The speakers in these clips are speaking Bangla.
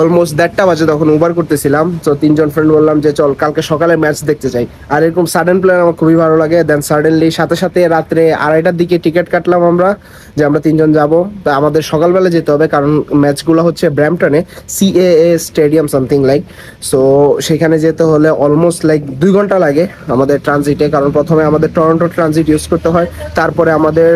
অলমোস্ট 1:30 বাজে তখন উবার করতেছিলাম। তো তিনজন ফ্রেন্ড বললাম যে চল কালকে সকালে ম্যাচ দেখতে যাই। আর এরকম সাডেন প্ল্যান আমার খুবই ভালো লাগে। দেন সাডেনলি সাথে সাথে রাত্রে 2:30টার দিকে টিকিট কাটলাম আমরা, যে আমরা তিনজন যাব। তো আমাদের সকালবেলা যেতে হবে, কারণ ম্যাচগুলো হচ্ছে ব্র্যাম্পটনে CAA stadium something like. So সেখানে যেতে হলে অলমোস্ট লাইক 2 ঘন্টা লাগে আমাদের ট্রানজিটে, কারণ প্রথমে আমাদের টরন্টো ট্রানজিট ইউজ করতে হয়, তারপরে আমাদের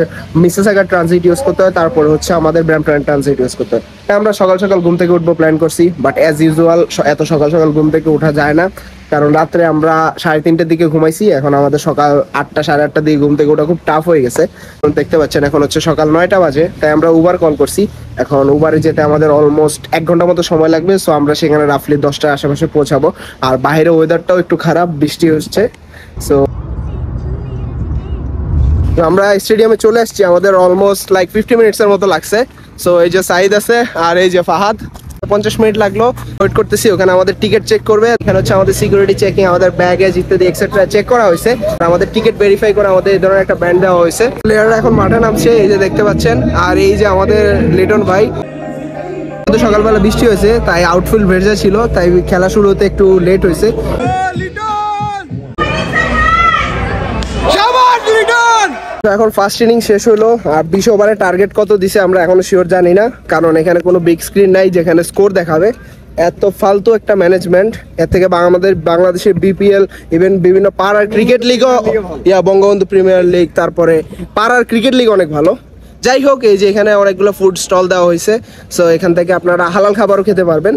মিসিসাগা ট্রানজিট ইউজ করতে হয়, তারপরে হচ্ছে আমাদের ব্র্যাম্পটন ট্রানজিট ইউজ করতে হয়। আমরা সকাল সকাল ঘুম থেকে উঠবো প্ল্যান করছি, বাট অ্যাজ ইউজুয়াল এত সকাল সকাল ঘুম থেকে ওঠা যায় না, কারণ রাত্রে আমরা 3:30টার দিকে ঘুমাইছি। এখন আমাদের সকাল 8টা 8:30 দিকে ঘুম থেকে ওঠা খুব টাফ হয়ে গেছে। দেখতে পাচ্ছেন এখন হচ্ছে সকাল 9টা বাজে, তাই আমরা উবার কল করছি। এখন উবারে যেতে আমাদের অলমোস্ট 1 ঘন্টা মতো সময় লাগবে। সো আমরা সেখানে রাফলি 10টার আশেপাশে পৌঁছাবো। আর বাইরে ওয়েদারটাও একটু খারাপ, বৃষ্টি হচ্ছে। সো আমরা স্টেডিয়ামে চলে আসছি, আমাদের অলমোস্ট লাইক 50 মিনিটসের মতো লাগছে। সো এই যে সাইদ আছে আর এই যে ফাহাদ, 50 মিনিট লাগলো। ওয়েট করতেছি, ওখানে আমাদের টিকিট চেক করবে। এখানে হচ্ছে আমাদের সিকিউরিটি চেকিং, আমাদের ব্যাগেজ ইত্যাদি এক্সেট্রা চেক করা হয়েছে। আমাদের টিকিট ভেরিফাই করে আমাদের এই ধরনের একটা ব্যান্ড দেওয়া হয়েছে। প্লেয়াররা এখন মাঠে নামছে, এই যে দেখতে পাচ্ছেন। আর এই যে আমাদের লিটন ভাই, সকালবেলা বৃষ্টি হয়েছে তাই আউটফিল্ড ভেজা ছিল, তাই খেলা শুরু হতে একটু লেট হয়েছে। এখন ফার্স্ট ইনিং শেষ হলো। আর 20 ওভারে টার্গেট কত দিছে আমরা এখনো শিওর জানি না, কারণ এখানে কোনো বিগ স্ক্রিন নাই যেখানে স্কোর দেখাবে। এত ফালতু একটা ম্যানেজমেন্ট, এর থেকে আমাদের বাংলাদেশের BPL ইভেন বিভিন্ন পাড়ার ক্রিকেট লিগও, ইয়া বঙ্গবন্ধু প্রিমিয়ার লিগ, তারপরে পাড়ার ক্রিকেট লিগ অনেক ভালো। যাই হোক, এই যে এখানে অনেকগুলো ফুড স্টল দেওয়া হয়েছে। সো এখান থেকে আপনারা হালাল খাবারও খেতে পারবেন।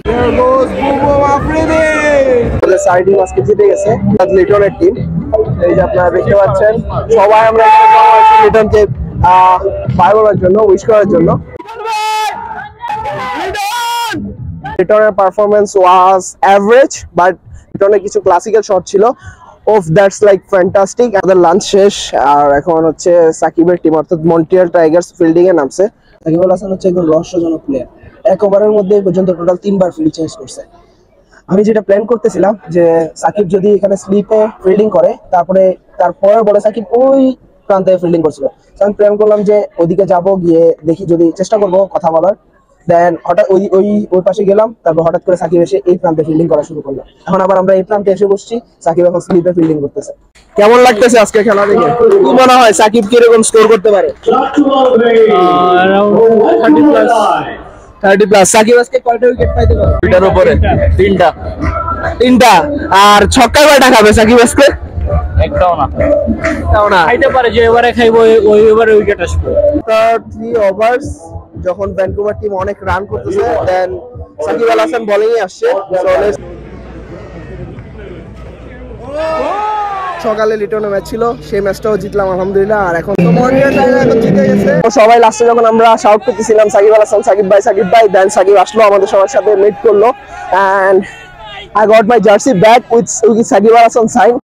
সাইডিং আজকে জিতে গেছে লিটনের টিম। এই যে আপনারা দেখতে পাচ্ছেন সবাই আমরা লিটনকে বাই বলার জন্য, উইশ করার জন্য। লিটনের পারফরমেন্স ওয়াজ এভারেজ, বাট লিটনের কিছু ক্লাসিক্যাল শট ছিল। Of that's like fantastic. আমাদের লাঞ্চ শেষ, আর এখন হচ্ছে সাকিবের টিম অর্থাৎ মন্ট্রিয়াল টাইগার্স ফিল্ডিং এ নামছে। সাকিব আল হাসান হচ্ছে একজন রহস্যজনক প্লেয়ার, এক ওভারের মধ্যে পর্যন্ত টোটাল 3বার ফিল্ড চেঞ্জ করছে। আমি যেটা প্ল্যান করতেছিলাম যে সাকিব যদি এখানে স্লিপে ফিল্ডিং করে, তারপরে বলে সাকিব ওই প্রান্তে ফিল্ডিং করছিল। আমি প্ল্যান করলাম যে ওদিকে যাব, গিয়ে দেখি, যদি চেষ্টা করব কথা বলার। দেন হঠাৎ ওই পাশে গেলাম, তারপর হঠাৎ করে সাকিব এসে এই প্রান্তে ফিল্ডিং করা শুরু করলো। এখন আবার আমরা এই প্রান্তে এসে বসছি, সাকিব এখন স্লিপে ফিল্ডিং করতেছে। কেমন লাগতেছে আজকে খেলা দেখে? কি মনে হয় সাকিব কি রকম স্কোর করতে পারে? 30 প্লাস। সাকিব আজকে কয়টা উইকেট পাইতে পারে? 2টার উপরে। 3টা। আর ছক্কা কয়টা খাবে সাকিব আজকে? একটাও না খাইতে পারে। যে ওভারে খাইবো ওই ওভারে উইকেট আসবে। 3 ওভারস যখন ভ্যানকুভার টিম অনেক রান করতেছে, দেন সাকিব আল হাসান বলিং এ আসছে। সকালে লিটনের ম্যাচ ছিল, সেই ম্যাচটাও জিতলাম আলহামদুলিল্লাহ। আর এখন তো মন্ট্রিয়াল টাইগার্স এখন জিতে গেছে। সবাই লাস্টে যখন আমরা শাউট করতেছিলাম সাকিব আল হাসান সাকিব ভাই, দেন সাকিব আসলো, আমাদের সবার সাথে মিট করলো। And I got my jersey back with Sakibar Hasan sign.